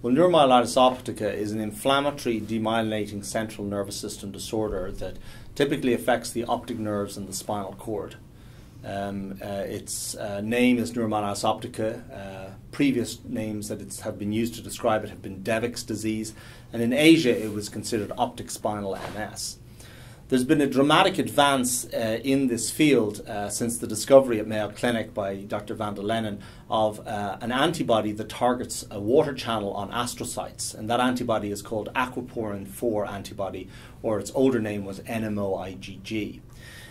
Well, neuromyelitis optica is an inflammatory demyelinating central nervous system disorder that typically affects the optic nerves and the spinal cord. Its name is neuromyelitis optica. Previous names that have been used to describe it have been Devic's disease, and in Asia it was considered optic spinal MS. There's been a dramatic advance in this field since the discovery at Mayo Clinic by Dr. Vanda Lennon of an antibody that targets a water channel on astrocytes, and that antibody is called aquaporin-4 antibody, or its older name was NMO-IGG.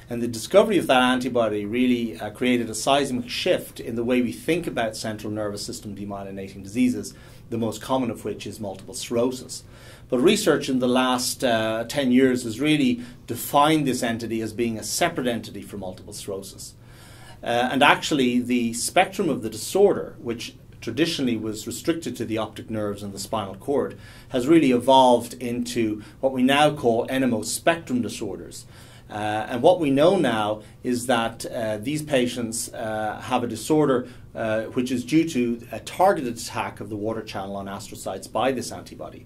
And the discovery of that antibody really created a seismic shift in the way we think about central nervous system demyelinating diseases, the most common of which is multiple sclerosis. But research in the last 10 years has really defined this entity as being a separate entity from multiple sclerosis. And actually the spectrum of the disorder, which traditionally was restricted to the optic nerves and the spinal cord, has really evolved into what we now call NMO spectrum disorders. And what we know now is that these patients have a disorder which is due to a targeted attack of the water channel on astrocytes by this antibody.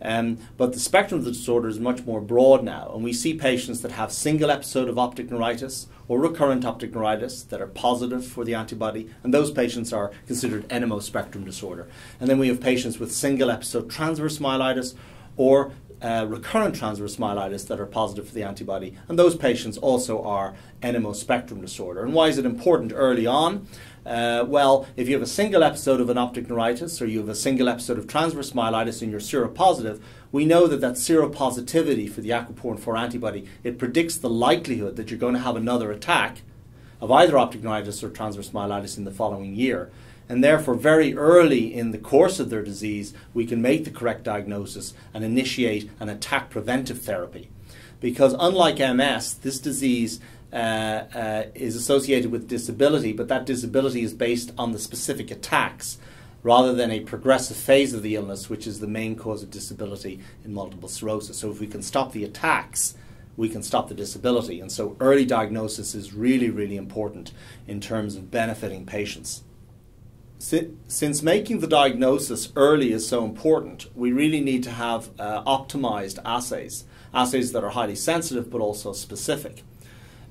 But the spectrum of the disorder is much more broad now, and we see patients that have single episode of optic neuritis or recurrent optic neuritis that are positive for the antibody, and those patients are considered NMO spectrum disorder. And then we have patients with single episode transverse myelitis or recurrent transverse myelitis that are positive for the antibody, and those patients also are NMO spectrum disorder. And why is it important early on? Well, if you have a single episode of an optic neuritis or you have a single episode of transverse myelitis and you're seropositive, we know that seropositivity for the aquaporin-4 antibody, it predicts the likelihood that you're going to have another attack of either optic neuritis or transverse myelitis in the following year. And therefore, very early in the course of their disease, we can make the correct diagnosis and initiate an attack preventive therapy. Because unlike MS, this disease is associated with disability, but that disability is based on the specific attacks rather than a progressive phase of the illness, which is the main cause of disability in multiple sclerosis. So if we can stop the attacks, we can stop the disability. And so early diagnosis is really, really important in terms of benefiting patients. Since making the diagnosis early is so important, we really need to have optimized assays, assays that are highly sensitive but also specific.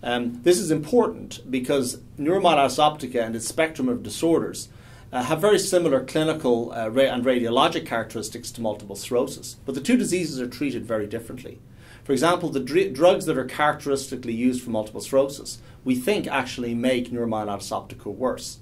This is important because neuromyelitis optica and its spectrum of disorders have very similar clinical and radiologic characteristics to multiple sclerosis, but the two diseases are treated very differently. For example, the drugs that are characteristically used for multiple sclerosis, we think actually make neuromyelitis optica worse.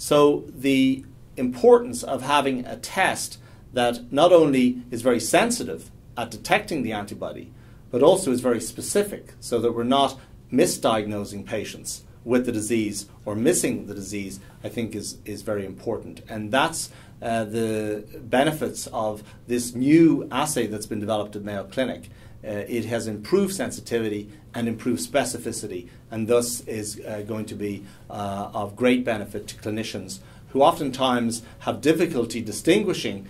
So the importance of having a test that not only is very sensitive at detecting the antibody, but also is very specific so that we're not misdiagnosing patients with the disease or missing the disease, I think is very important. And that's the benefits of this new assay that's been developed at Mayo Clinic. It has improved sensitivity and improved specificity, and thus is going to be of great benefit to clinicians who oftentimes have difficulty distinguishing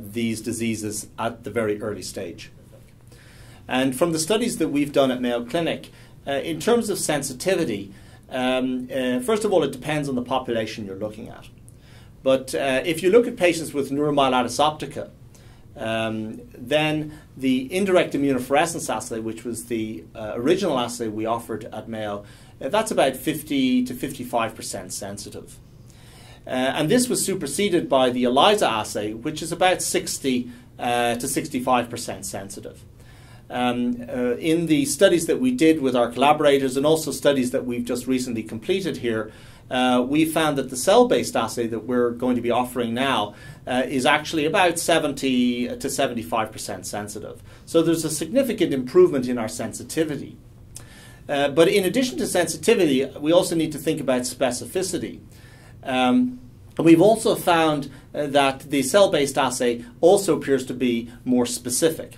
these diseases at the very early stage. And from the studies that we've done at Mayo Clinic, in terms of sensitivity, first of all, it depends on the population you're looking at. But if you look at patients with neuromyelitis optica, then the indirect immunofluorescence assay, which was the original assay we offered at Mayo, that's about 50 to 55% sensitive. And this was superseded by the ELISA assay, which is about 60 to 65% sensitive. In the studies that we did with our collaborators and also studies that we've just recently completed here, we found that the cell-based assay that we're going to be offering now is actually about 70 to 75% sensitive. So there's a significant improvement in our sensitivity. But in addition to sensitivity, we also need to think about specificity. We've also found that the cell-based assay also appears to be more specific.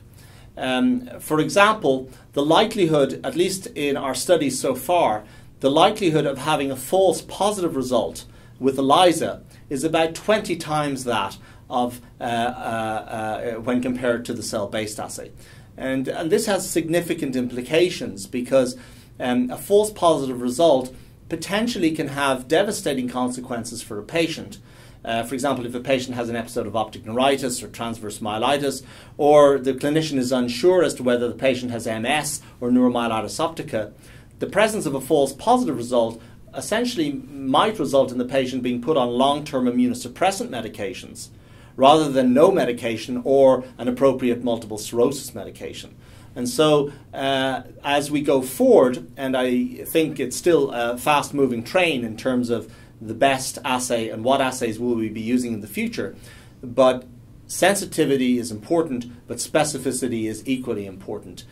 For example, the likelihood, at least in our studies so far, the likelihood of having a false positive result with ELISA is about 20 times that of when compared to the cell-based assay. And this has significant implications because a false positive result potentially can have devastating consequences for a patient For example, if a patient has an episode of optic neuritis or transverse myelitis, or the clinician is unsure as to whether the patient has MS or neuromyelitis optica, the presence of a false positive result essentially might result in the patient being put on long-term immunosuppressant medications rather than no medication or an appropriate multiple sclerosis medication. And so as we go forward, and I think it's still a fast-moving train in terms of the best assay and what assays will we be using in the future, but sensitivity is important, but specificity is equally important.